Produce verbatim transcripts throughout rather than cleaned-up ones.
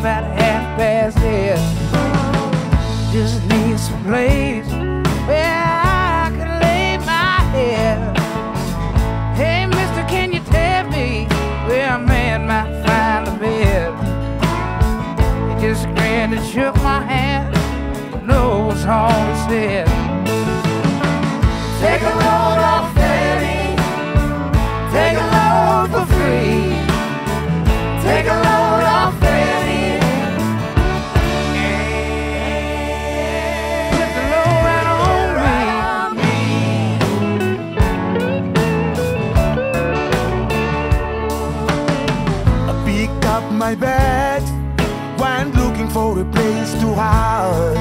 about half past there. Just need some place where I can lay my head. Hey, mister, can you tell me where a man might find a bed? He just grinned and shook my hand. No, it's all he said. Take a load off thirty. Take a load for free. Take a load off thirty. Put the load right on me. I picked up my bed when looking for a place to hide.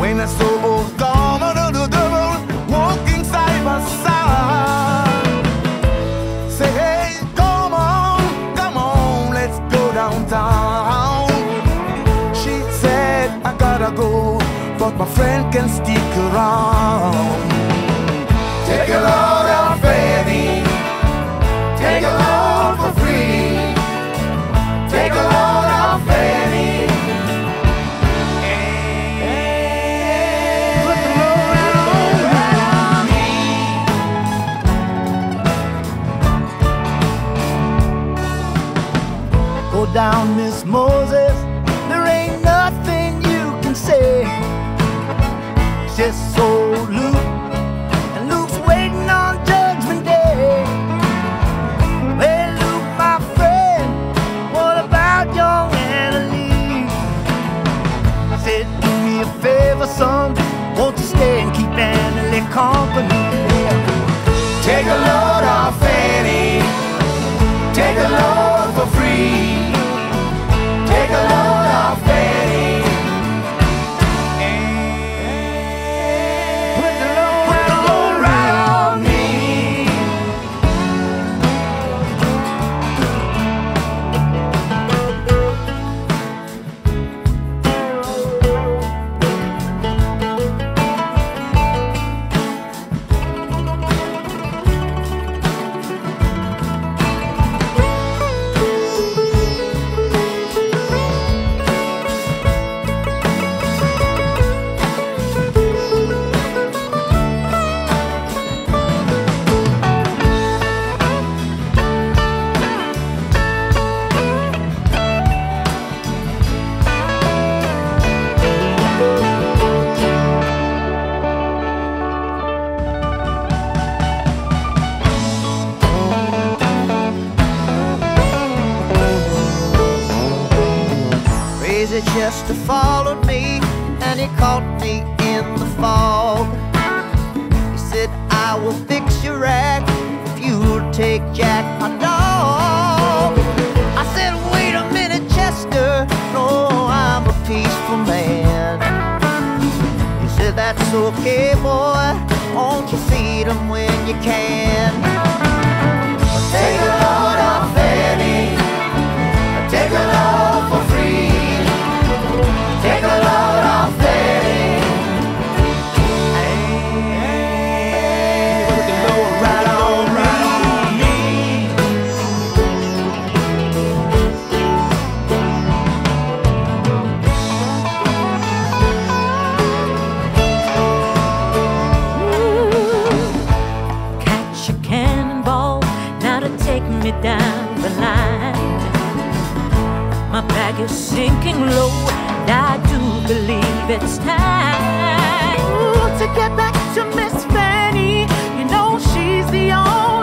When I saw old Tom under the devil walking side by side, say, hey, come on, come on, let's go downtown. She said, I gotta go, but my friend can stick around. Take a load off, baby. Take a load for free. Take a load off, baby. Down, Miss Moses, there ain't nothing you can say. Just so Luke, and Luke's waiting on Judgment Day. Hey, Luke, my friend, what about your enemy? Said, do me a favor, son, won't you stay and keep Annalie company? Take a load off Annie, take a load for free. Take a load off Fanny. Put the load right on, right on me. Chester followed me and he caught me in the fog. He said, I will fix your act if you'll take Jack, my dog. I said, wait a minute, Chester, no, I'm a peaceful man. He said, that's okay, boy, won't you feed him when you can? Take a load off Fanny, take a load for free. Take a load off Fanny. Put the load right on me. Catch a cannonball, now to take me down the line. My bag is sinking low. I do believe it's time, ooh, to get back to Miss Fanny. You know she's the only